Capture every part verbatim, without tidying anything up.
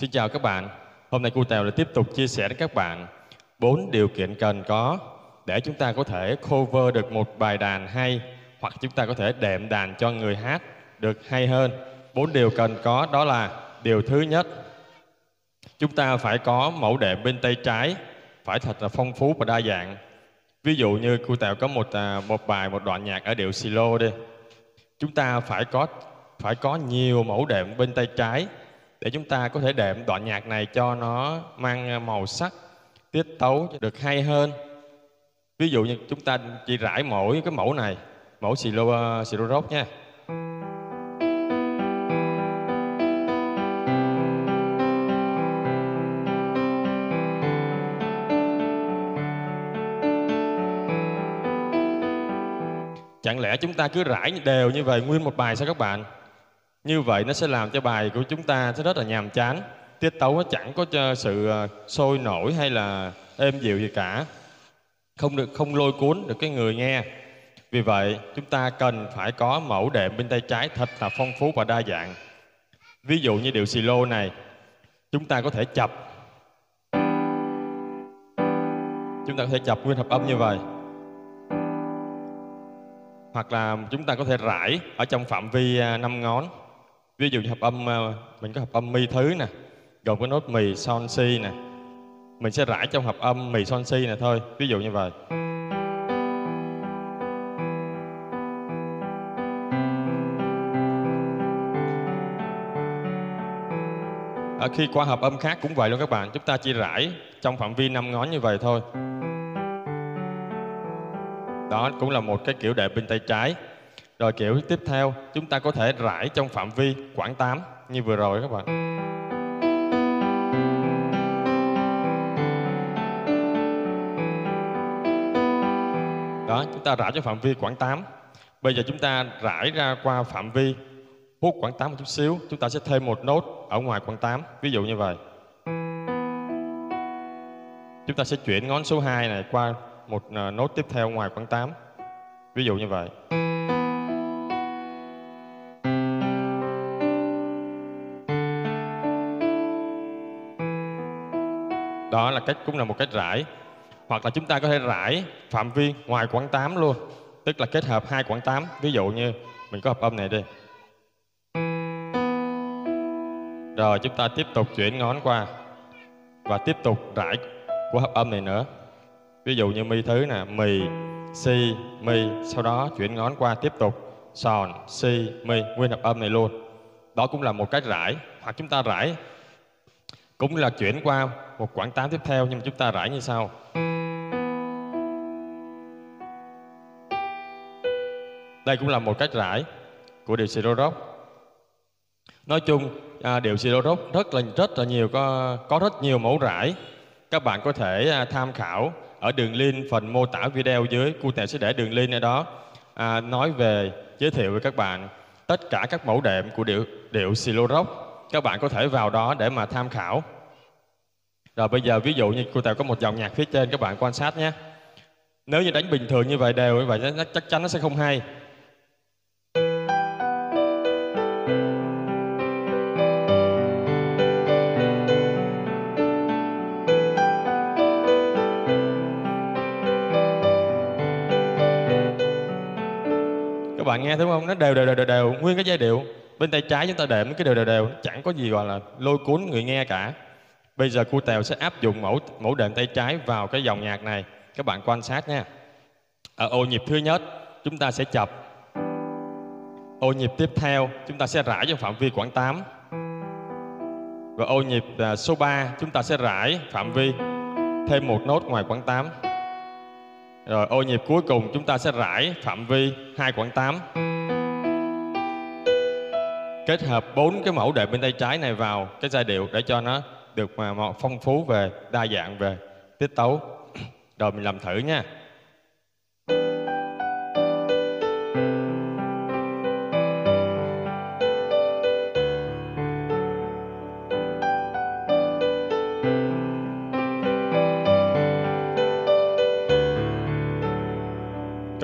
Xin chào các bạn, hôm nay Ku Tèo lại tiếp tục chia sẻ đến các bạn bốn điều kiện cần có để chúng ta có thể cover được một bài đàn hay, hoặc chúng ta có thể đệm đàn cho người hát được hay hơn. Bốn điều cần có đó là: điều thứ nhất, chúng ta phải có mẫu đệm bên tay trái phải thật là phong phú và đa dạng. Ví dụ như Ku Tèo có một một bài một đoạn nhạc ở điệu silo đi, chúng ta phải có phải có nhiều mẫu đệm bên tay trái để chúng ta có thể đệm đoạn nhạc này cho nó mang màu sắc, tiết tấu được hay hơn. Ví dụ như chúng ta chỉ rải mỗi cái mẫu này, mẫu silo, silo rock nha. Chẳng lẽ chúng ta cứ rải đều như vậy nguyên một bài sao các bạn? Như vậy nó sẽ làm cho bài của chúng ta sẽ rất là nhàm chán, tiết tấu nó chẳng có sự sôi nổi hay là êm dịu gì cả, không được không lôi cuốn được cái người nghe. Vì vậy chúng ta cần phải có mẫu đệm bên tay trái thật là phong phú và đa dạng. Ví dụ như điệu silo này, chúng ta có thể chập, chúng ta có thể chập nguyên hợp âm như vậy, hoặc là chúng ta có thể rải ở trong phạm vi năm ngón. Ví dụ như hợp âm, mình có hợp âm mi thứ nè, gồm cái nốt mì son si nè, mình sẽ rải trong hợp âm mì son si này thôi, ví dụ như vậy. À, khi qua hợp âm khác cũng vậy luôn các bạn, chúng ta chỉ rải trong phạm vi năm ngón như vậy thôi. Đó cũng là một cái kiểu đệm bên tay trái. Rồi kiểu tiếp theo, chúng ta có thể rải trong phạm vi khoảng tám như vừa rồi các bạn. Đó, chúng ta rải trong phạm vi khoảng tám. Bây giờ chúng ta rải ra qua phạm vi hút khoảng tám một chút xíu, chúng ta sẽ thêm một nốt ở ngoài khoảng tám, ví dụ như vậy. Chúng ta sẽ chuyển ngón số hai này qua một nốt tiếp theo ngoài khoảng tám, ví dụ như vậy. Đó là cách, cũng là một cách rải. Hoặc là chúng ta có thể rải phạm vi ngoài khoảng tám luôn, tức là kết hợp hai khoảng tám. Ví dụ như mình có hợp âm này đi, rồi chúng ta tiếp tục chuyển ngón qua và tiếp tục rải của hợp âm này nữa. Ví dụ như mi thứ nè, mì, si, mi, sau đó chuyển ngón qua tiếp tục son, si, mi, nguyên hợp âm này luôn. Đó cũng là một cách rải. Hoặc chúng ta rải cũng là chuyển qua một khoảng tám tiếp theo, nhưng mà chúng ta rải như sau. Đây cũng là một cách rải của điệu siro rock. Nói chung à, điệu siro rock rất là rất là nhiều có có rất nhiều mẫu rải. Các bạn có thể tham khảo ở đường link phần mô tả video dưới, Ku Tèo sẽ để đường link ở đó à, nói về, giới thiệu với các bạn tất cả các mẫu đệm của điệu điệu silo rock. Các bạn có thể vào đó để mà tham khảo. Rồi bây giờ ví dụ như Ku Tèo có một dòng nhạc phía trên, các bạn quan sát nhé. Nếu như đánh bình thường như vậy đều như vậy chắc chắn nó sẽ không hay. Các bạn nghe thấy không? Nó đều đều đều đều, đều. Nguyên cái giai điệu bên tay trái chúng ta đệm cái đều đều đều, chẳng có gì gọi là lôi cuốn người nghe cả. Bây giờ Ku Tèo sẽ áp dụng mẫu mẫu đệm tay trái vào cái dòng nhạc này. Các bạn quan sát nha. Ở ô nhịp thứ nhất, chúng ta sẽ chập. Ô nhịp tiếp theo, chúng ta sẽ rải trong phạm vi khoảng tám. Và ô nhịp số ba, chúng ta sẽ rải phạm vi thêm một nốt ngoài khoảng tám. Rồi ô nhịp cuối cùng chúng ta sẽ rải phạm vi hai khoảng tám. Kết hợp bốn cái mẫu đệm bên tay trái này vào cái giai điệu để cho nó được mà phong phú về, đa dạng về tiết tấu. Rồi mình làm thử nha. Các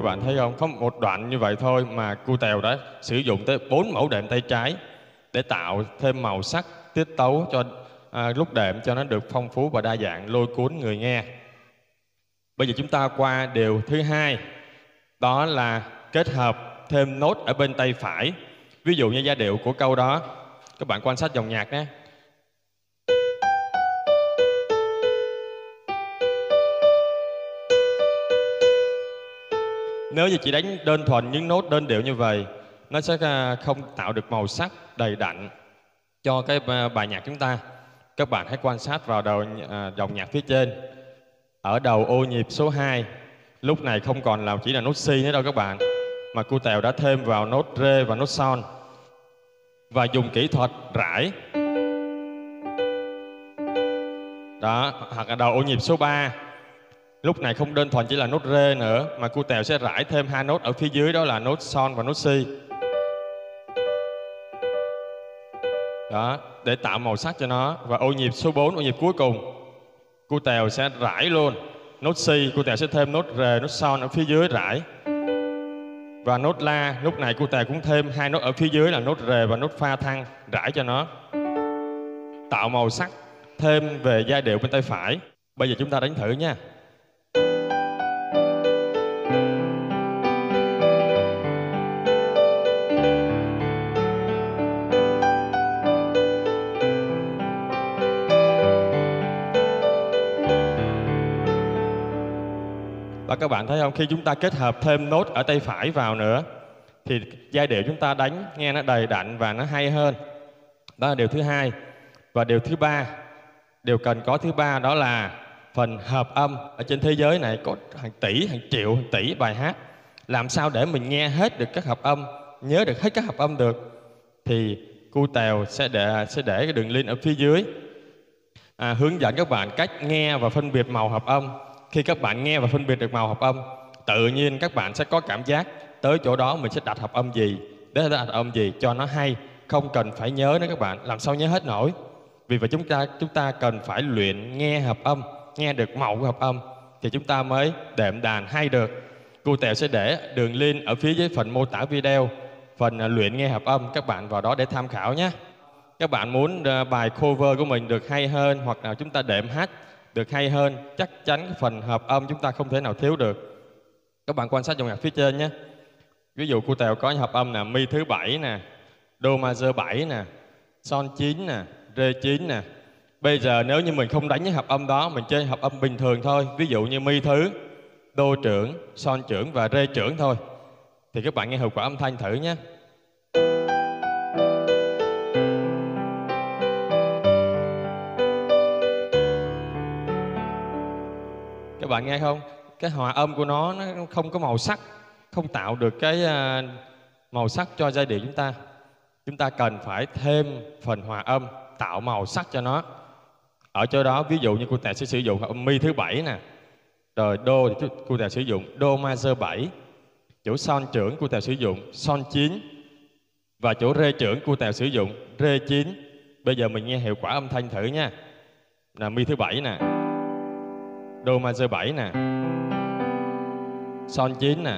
bạn thấy không? Có một đoạn như vậy thôi mà Ku Tèo đã sử dụng tới bốn mẫu đệm tay trái để tạo thêm màu sắc, tiết tấu cho à, lúc đệm cho nó được phong phú và đa dạng, lôi cuốn người nghe. Bây giờ chúng ta qua điều thứ hai, đó là kết hợp thêm nốt ở bên tay phải. Ví dụ như giai điệu của câu đó, các bạn quan sát dòng nhạc nhé. Nếu như chỉ đánh đơn thuần những nốt đơn điệu như vậy, nó sẽ không tạo được màu sắc đầy đặn cho cái bài nhạc chúng ta. Các bạn hãy quan sát vào đầu dòng nhạc phía trên. Ở đầu ô nhịp số hai, lúc này không còn là chỉ là nốt si nữa đâu các bạn, mà Ku Tèo đã thêm vào nốt rê và nốt son, và dùng kỹ thuật rải. Đó, hoặc là đầu ô nhịp số ba, lúc này không đơn thuần chỉ là nốt rê nữa, mà Ku Tèo sẽ rải thêm hai nốt ở phía dưới, đó là nốt son và nốt si. Đó, để tạo màu sắc cho nó. Và ô nhịp số bốn, ô nhịp cuối cùng, Ku Tèo sẽ rải luôn nốt si, Ku Tèo sẽ thêm nốt rê, nốt son ở phía dưới rải. Và nốt la, lúc này Ku Tèo cũng thêm hai nốt ở phía dưới là nốt rê và nốt pha thăng rải cho nó, tạo màu sắc thêm về giai điệu bên tay phải. Bây giờ chúng ta đánh thử nha. Và các bạn thấy không, khi chúng ta kết hợp thêm nốt ở tay phải vào nữa thì giai điệu chúng ta đánh nghe nó đầy đặn và nó hay hơn. Đó là điều thứ hai. Và điều thứ ba, điều cần có thứ ba, đó là phần hợp âm. Ở trên thế giới này có hàng tỷ, hàng triệu, hàng tỷ bài hát. Làm sao để mình nghe hết được các hợp âm, nhớ được hết các hợp âm được? Thì Ku Tèo sẽ để, sẽ để cái đường link ở phía dưới à, hướng dẫn các bạn cách nghe và phân biệt màu hợp âm. Khi các bạn nghe và phân biệt được màu hợp âm, tự nhiên các bạn sẽ có cảm giác tới chỗ đó mình sẽ đặt hợp âm gì, để đặt hợp âm gì cho nó hay. Không cần phải nhớ nữa các bạn, làm sao nhớ hết nổi. Vì vậy chúng ta, chúng ta cần phải luyện nghe hợp âm, nghe được màu của hợp âm thì chúng ta mới đệm đàn hay được. Ku Tèo sẽ để đường link ở phía dưới phần mô tả video, phần luyện nghe hợp âm, các bạn vào đó để tham khảo nhé. Các bạn muốn bài cover của mình được hay hơn, hoặc là chúng ta đệm hát được hay hơn, chắc chắn phần hợp âm chúng ta không thể nào thiếu được. Các bạn quan sát dòng nhạc phía trên nhé. Ví dụ Ku Tèo có hợp âm là mi thứ bảy nè, đô major bảy nè, son chín nè, rê chín nè. Bây giờ nếu như mình không đánh với hợp âm đó, mình chơi hợp âm bình thường thôi, ví dụ như mi thứ, đô trưởng, son trưởng và rê trưởng thôi, thì các bạn nghe hiệu quả âm thanh thử nhé. Các bạn nghe không? Cái hòa âm của nó nó không có màu sắc, không tạo được cái màu sắc cho giai điệu chúng ta. Chúng ta cần phải thêm phần hòa âm, tạo màu sắc cho nó. Ở chỗ đó ví dụ như Ku Tèo sẽ sử dụng hợp âm mi thứ bảy nè, rồi đô thì Ku Tèo sử dụng đô major bảy, chỗ son trưởng Ku Tèo sử dụng son chín, và chỗ rê trưởng Ku Tèo sử dụng rê chín. Bây giờ mình nghe hiệu quả âm thanh thử nha. Là mi thứ bảy nè, đô major bảy nè, son chín nè,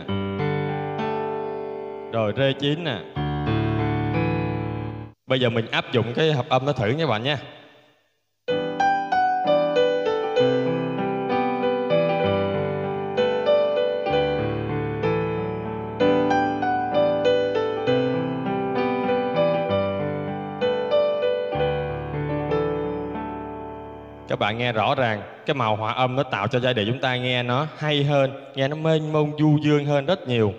rồi rê chín nè. Bây giờ mình áp dụng cái hợp âm nó thử nha các bạn nha. Các bạn nghe rõ ràng cái màu hòa âm nó tạo cho giai điệu chúng ta nghe nó hay hơn, nghe nó mênh mông du dương hơn rất nhiều.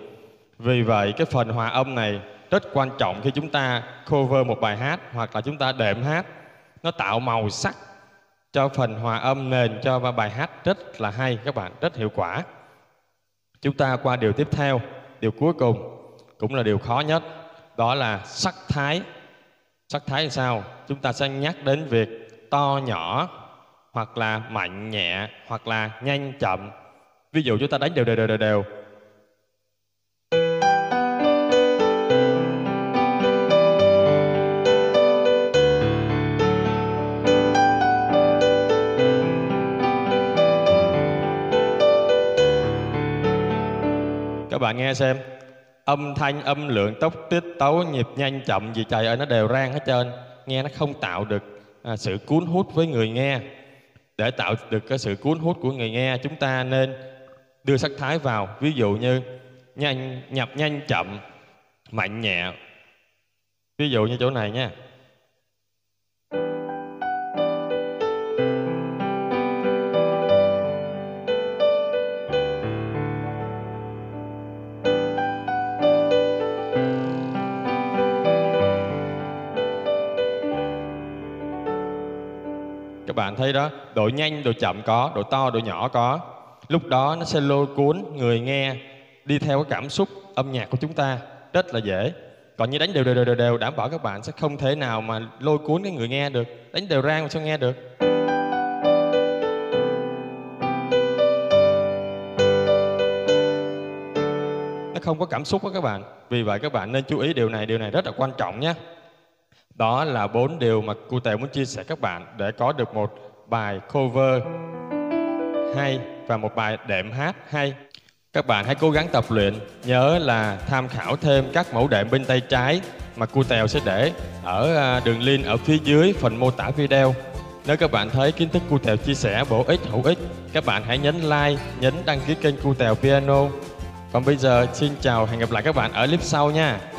Vì vậy cái phần hòa âm này rất quan trọng khi chúng ta cover một bài hát hoặc là chúng ta đệm hát. Nó tạo màu sắc cho phần hòa âm nền cho bài hát rất là hay các bạn, rất hiệu quả. Chúng ta qua điều tiếp theo, điều cuối cùng cũng là điều khó nhất, đó là sắc thái. Sắc thái là sao? Chúng ta sẽ nhắc đến việc to nhỏ, hoặc là mạnh nhẹ, hoặc là nhanh chậm. Ví dụ chúng ta đánh đều đều đều đều, đều. Các bạn nghe xem, âm thanh, âm lượng, tốc, tiết, tấu, nhịp nhanh chậm gì trời ơi nó đều rang hết trơn, nghe nó không tạo được à, sự cuốn hút với người nghe. Để tạo được cái sự cuốn hút của người nghe, chúng ta nên đưa sắc thái vào, ví dụ như nhanh, nhập nhanh chậm, mạnh nhẹ. Ví dụ như chỗ này nha. Các bạn thấy đó, độ nhanh, độ chậm có, độ to, độ nhỏ có. Lúc đó nó sẽ lôi cuốn người nghe đi theo cái cảm xúc âm nhạc của chúng ta rất là dễ. Còn như đánh đều đều đều đều, đều đảm bảo các bạn sẽ không thể nào mà lôi cuốn cái người nghe được. Đánh đều rang mà sao nghe được. Nó không có cảm xúc đó các bạn. Vì vậy các bạn nên chú ý điều này, điều này rất là quan trọng nhé. Đó là bốn điều mà Ku Tèo muốn chia sẻ các bạn để có được một bài cover hay và một bài đệm hát hay. Các bạn hãy cố gắng tập luyện, nhớ là tham khảo thêm các mẫu đệm bên tay trái mà Ku Tèo sẽ để ở đường link ở phía dưới phần mô tả video. Nếu các bạn thấy kiến thức Ku Tèo chia sẻ bổ ích, hữu ích, các bạn hãy nhấn like, nhấn đăng ký kênh Ku Tèo Piano. Còn bây giờ xin chào, hẹn gặp lại các bạn ở clip sau nha.